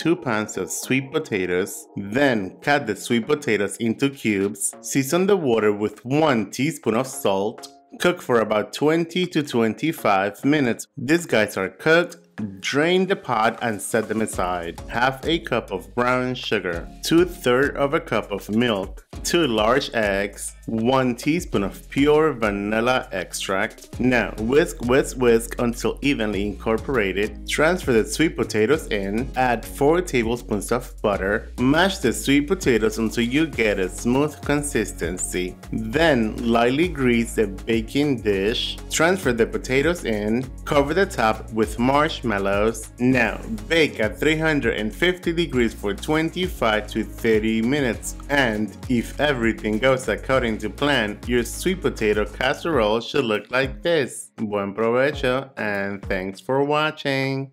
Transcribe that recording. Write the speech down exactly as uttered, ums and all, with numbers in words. two pounds of sweet potatoes, then cut the sweet potatoes into cubes, season the water with one teaspoon of salt, cook for about twenty to twenty-five minutes. These guys are cooked. Drain the pot and set them aside. Half a cup of brown sugar, two-thirds of a cup of milk, two large eggs, one teaspoon of pure vanilla extract. Now whisk, whisk, whisk until evenly incorporated. Transfer the sweet potatoes in, add four tablespoons of butter, mash the sweet potatoes until you get a smooth consistency. Then lightly grease the baking dish, transfer the potatoes in, cover the top with marshmallows. Now bake at three hundred fifty degrees for twenty-five to thirty minutes, and if everything goes according to plan, your sweet potato casserole should look like this. Buen provecho and thanks for watching!